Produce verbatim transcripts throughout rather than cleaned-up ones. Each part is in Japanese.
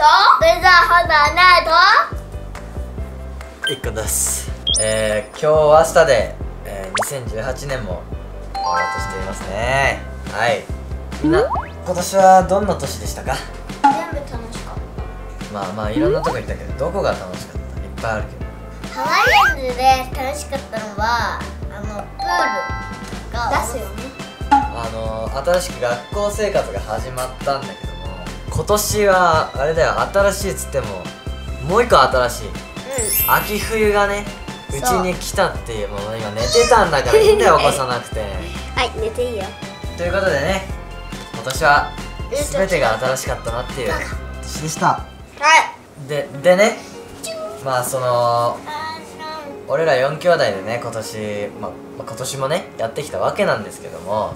といっこです、えー、今日明日で、えー、にせんじゅうはちねんも終わろうとしていますね。はい、みんな今年はどんな年でしたか？全部楽しかった。まあまあいろんなとこ行ったけど、どこが楽しかった？いっぱいあるけど、ハワイアンズで楽しかったのはあのプールが出すよね。あの新しく学校生活が始まったんだけども、今年はあれだよ、新しいっつってももう一個新しい、うん、秋冬がねうちに来たっていうもの。今寝てたんだからいいんだよ起こさなくてはい寝ていいよ。ということでね、今年は全てが新しかったなっていう年でした。はい。ででね、まあその俺らよんきょうだいでね、今年、まあ、今年もねやってきたわけなんですけども、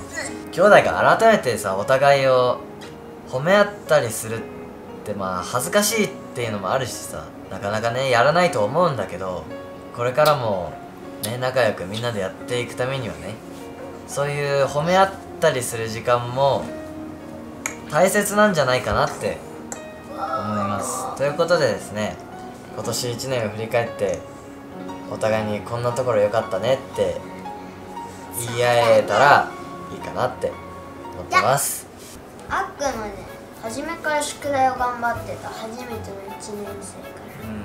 兄弟が改めてさお互いを褒め合ったりするってまあ恥ずかしいっていうのもあるしさ、なかなかねやらないと思うんだけど、これからもね仲良くみんなでやっていくためにはね、そういう褒め合ったりする時間も大切なんじゃないかなって思います。ということでですね、今年いちねんを振り返ってお互いにこんなところ良かったねって言い合えたらいいかなって思ってます。あっくんはね初めから宿題を頑張ってた。初めてのいちねんせいから。うん、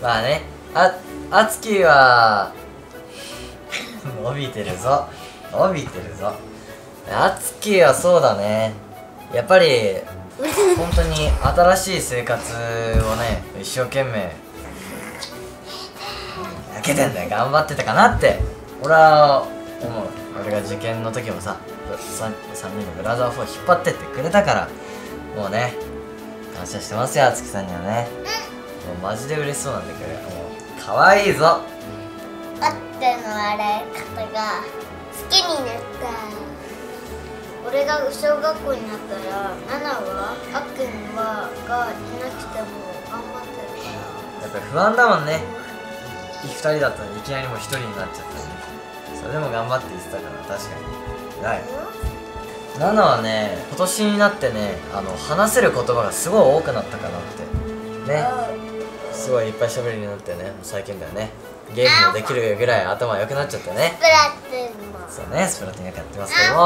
まあね、ああつきは伸びてるぞ伸びてるぞ。あつきはそうだね、やっぱり本当に新しい生活をね一生懸命泣けてんだよ、頑張ってたかなって俺は思う。俺が受験の時もささんにんのブラザーフォーを引っ張ってってくれたから、もうね感謝してますよ、あつきさんにはね。もうマジで嬉しそうなんだけど、もうかわいいぞ。あってのあれ方が好きになった。俺が小学校になったらナナはあっくんはがいなくても頑張ってるから、やっぱり不安だもんね。ふたりだったらいきなりもうひとりになっちゃったね。それでも頑張って言ってたから、確かにない。ナナはね今年になってね、あの話せる言葉がすごい多くなったかなってね、すごいいっぱい喋るようになってね、最近だよね。ゲームもできるぐらい頭良くなっちゃってね。そうね、スプラトゥーンなんかやってますけども、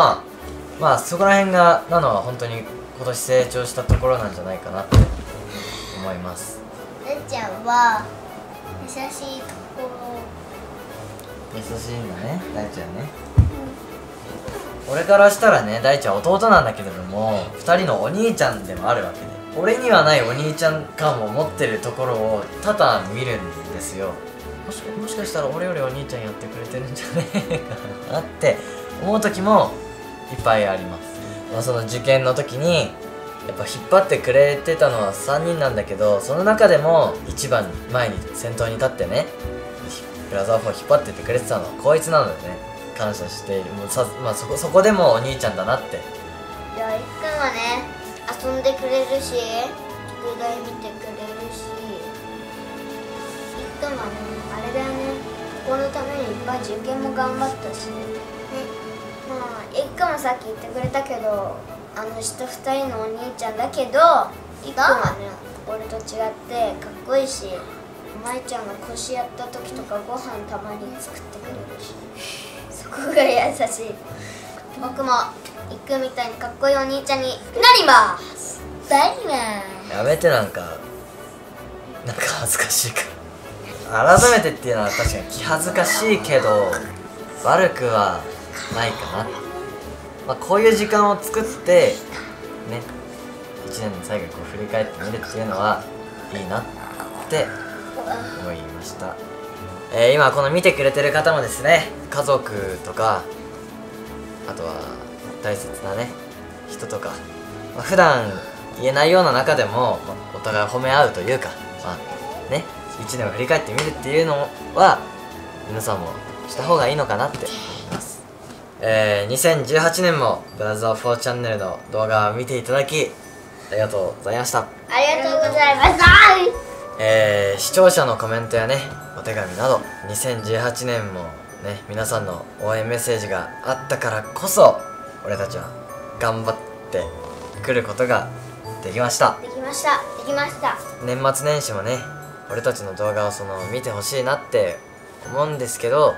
まあそこら辺がナナは本当に今年成長したところなんじゃないかなって思います。るちゃんは優しいところ。優しいんだね、大ちゃんね、うん、俺からしたらね、大ちゃん弟なんだけれどもふたりのお兄ちゃんでもあるわけで、俺にはないお兄ちゃん感を持ってるところを多々見るんですよ。もし、もしかしたら俺よりお兄ちゃんやってくれてるんじゃねえかなって思う時もいっぱいあります。まあ、その受験の時にやっぱ引っ張ってくれてたのはさんにんなんだけど、その中でも一番前に先頭に立ってねブラザーフォーを引っ張ってってくれてたのはこいつなのでね、感謝している。もうさ、まあ、そこそこでもお兄ちゃんだなって。いや、いっくんはね遊んでくれるし宿題見てくれるし、いっくんはねあれだよね、ここのためにいっぱい受験も頑張ったしね。まあいっくんもさっき言ってくれたけど、あの下ふたりのお兄ちゃんだけど、いっくんはね俺と違ってかっこいいし、舞ちゃんが腰やった時とかご飯たまに作ってくれるし、そこが優しい。僕もいっくんみたいにかっこいいお兄ちゃんになりますなりますやめて、なんかなんか恥ずかしいから。改めてっていうのは確かに気恥ずかしいけど悪くはないかな。まあこういう時間を作ってね、いちねんの最後にこう振り返ってみるっていうのはいいなって思いました。えー、今この見てくれてる方もですね、家族とかあとは大切なね人とか、まあ、普段言えないような中でも、まあ、お互い褒め合うというか、まあねいちねんを振り返ってみるっていうのは皆さんもした方がいいのかなって。えー、にせんじゅうはちねんもブラザーフォーチャンネルの動画を見ていただきありがとうございました。ありがとうございました。えー、視聴者のコメントやねお手紙などにせんじゅうはちねんもね皆さんの応援メッセージがあったからこそ俺たちは頑張ってくることができました。ました。できました。年末年始もね、俺たちの動画をその見てほしいなって思うんですけど、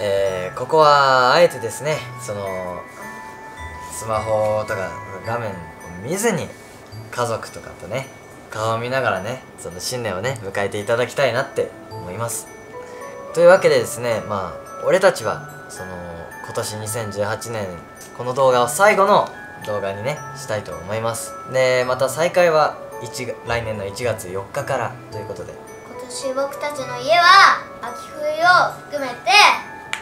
えー、ここはあえてですね、そのスマホとか画面を見ずに家族とかとね、顔を見ながらね、その新年をね迎えていただきたいなって思います。というわけでですね、まあ俺たちはその今年にせんじゅうはちねんこの動画を最後の動画にねしたいと思います。でまた再開は来年のいちがつよっかからということで、今年僕たちの家は秋冬を含めて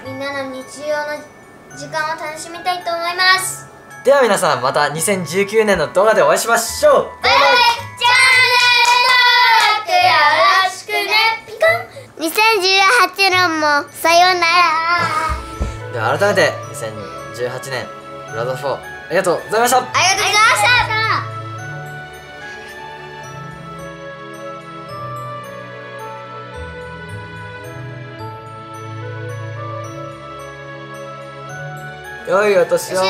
みんなの日常の時間を楽しみたいと思います。では皆さん、またにせんじゅうきゅうねんの動画でお会いしましょう。バイバイ。チャンネル登録よろしくね。ピカン。にせんじゅうはちねんもさようなら。では改めてにせんじゅうはちねんブラザーフォーありがとうございました。ありがとうございました。良いお年を。